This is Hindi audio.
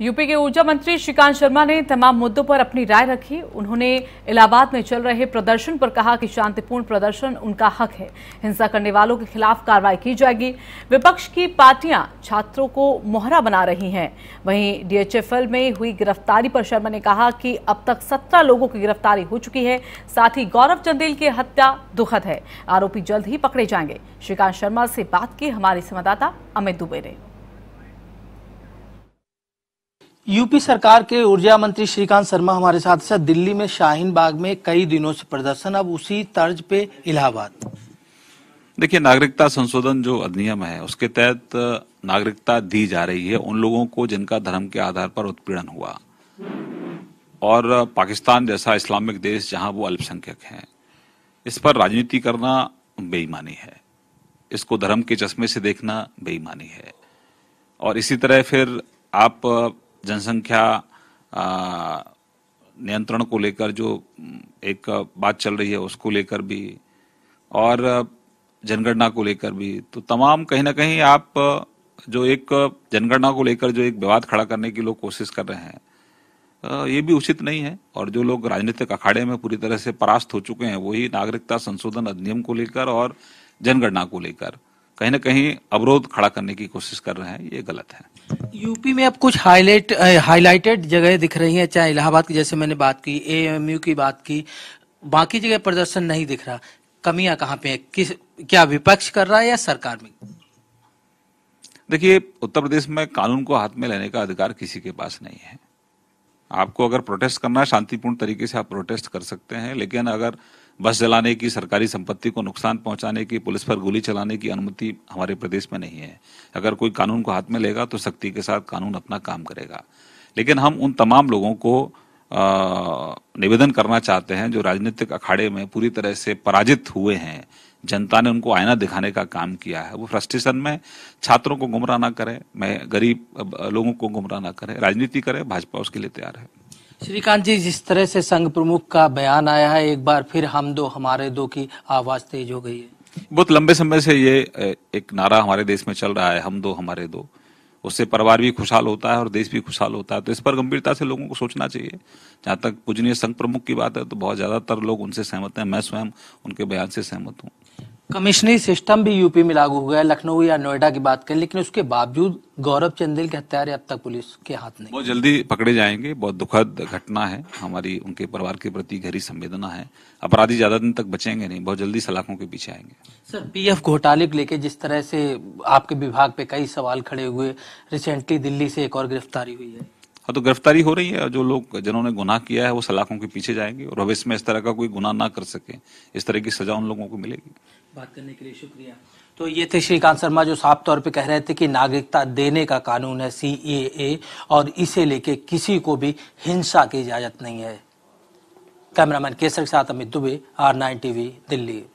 यूपी के ऊर्जा मंत्री श्रीकांत शर्मा ने तमाम मुद्दों पर अपनी राय रखी। उन्होंने इलाहाबाद में चल रहे प्रदर्शन पर कहा कि शांतिपूर्ण प्रदर्शन उनका हक है, हिंसा करने वालों के खिलाफ कार्रवाई की जाएगी। विपक्ष की पार्टियां छात्रों को मोहरा बना रही हैं। वहीं डीएचएफएल में हुई गिरफ्तारी पर शर्मा ने कहा कि अब तक 17 लोगों की गिरफ्तारी हो चुकी है। साथ ही गौरव चंदेल की हत्या दुखद है, आरोपी जल्द ही पकड़े जाएंगे। श्रीकांत शर्मा से बात की हमारे संवाददाता अमित दुबे ने। यूपी सरकार के ऊर्जा मंत्री श्रीकांत शर्मा हमारे साथ साथ दिल्ली में शाहीनबाग में कई दिनों से प्रदर्शन, अब उसी तर्ज पे इलाहाबाद। देखिए, नागरिकता संशोधन जो अधिनियम है उसके तहत नागरिकता दी जा रही है उन लोगों को जिनका धर्म के आधार पर उत्पीड़न हुआ, और पाकिस्तान जैसा इस्लामिक देश जहां वो अल्पसंख्यक हैं, इस पर राजनीति करना बेईमानी है, इसको धर्म के चश्मे से देखना बेईमानी है। और इसी तरह फिर आप जनसंख्या नियंत्रण को लेकर जो एक बात चल रही है उसको लेकर भी और जनगणना को लेकर भी, तो तमाम कहीं ना कहीं आप जो एक जनगणना को लेकर जो एक विवाद खड़ा करने की लोग कोशिश कर रहे हैं, ये भी उचित नहीं है। और जो लोग राजनीतिक अखाड़े में पूरी तरह से परास्त हो चुके हैं वही नागरिकता संशोधन अधिनियम को लेकर और जनगणना को लेकर कहीं ना कहीं अवरोध खड़ा करने की कोशिश कर रहे हैं, ये गलत है। यूपी में अब कुछ हाईलाइटेड जगह दिख रही हैं, चाहे इलाहाबाद की जैसे मैंने बात की, एमयू की बात की, बाकी जगह प्रदर्शन नहीं दिख रहा। कमियां कहाँ पे है, क्या विपक्ष कर रहा है या सरकार में? देखिए, उत्तर प्रदेश में कानून को हाथ में लेने का अधिकार किसी के पास नहीं है। आपको अगर प्रोटेस्ट करना है शांतिपूर्ण तरीके से आप प्रोटेस्ट कर सकते हैं, लेकिन अगर बस जलाने की, सरकारी संपत्ति को नुकसान पहुंचाने की, पुलिस पर गोली चलाने की अनुमति हमारे प्रदेश में नहीं है। अगर कोई कानून को हाथ में लेगा तो सख्ती के साथ कानून अपना काम करेगा। लेकिन हम उन तमाम लोगों को निवेदन करना चाहते हैं जो राजनीतिक अखाड़े में पूरी तरह से पराजित हुए हैं, जनता ने उनको आईना दिखाने का काम किया है। वो फ्रस्ट्रेशन में छात्रों को गुमराह ना करें, मैं गरीब लोगों को गुमराह ना करें, राजनीति करें, भाजपा उसके लिए तैयार है। श्रीकांत जी, जिस तरह से संघ प्रमुख का बयान आया है, एक बार फिर हम दो हमारे दो की आवाज तेज हो गई है। बहुत लंबे समय से ये एक नारा हमारे देश में चल रहा है, हम दो हमारे दो, उससे परिवार भी खुशहाल होता है और देश भी खुशहाल होता है। तो इस पर गंभीरता से लोगों को सोचना चाहिए। जहाँ तक पूजनीय संघ प्रमुख की बात है तो बहुत ज्यादातर लोग उनसे सहमत हैं, मैं स्वयं उनके बयान से सहमत हूँ। कमिश्नरी सिस्टम भी यूपी में लागू हो गया, लखनऊ या नोएडा की बात करें, लेकिन उसके बावजूद गौरव चंदेल के हत्यारे अब तक पुलिस के हाथ नहीं। बहुत जल्दी पकड़े जाएंगे, बहुत दुखद घटना है, हमारी उनके परिवार के प्रति गहरी संवेदना है। अपराधी ज्यादा दिन तक बचेंगे नहीं, बहुत जल्दी सलाखों के पीछे आएंगे। सर, पीएफ घोटाले को लेकर जिस तरह से आपके विभाग पे कई सवाल खड़े हुए, रिसेंटली दिल्ली से एक और गिरफ्तारी हुई है। हाँ, तो गिरफ्तारी हो रही है, जो लोग जिन्होंने गुनाह किया है वो सलाखों के पीछे जाएंगे और भविष्य में इस तरह का कोई गुनाह ना कर सके, इस तरह की सजा उन लोगों को मिलेगी। बात करने के लिए शुक्रिया। तो ये थे श्रीकांत शर्मा जो साफ तौर पे कह रहे थे कि नागरिकता देने का कानून है CAA और इसे लेके किसी को भी हिंसा की इजाजत नहीं है। कैमरामैन केसर के साथ अमित दुबे, R9 TV, दिल्ली।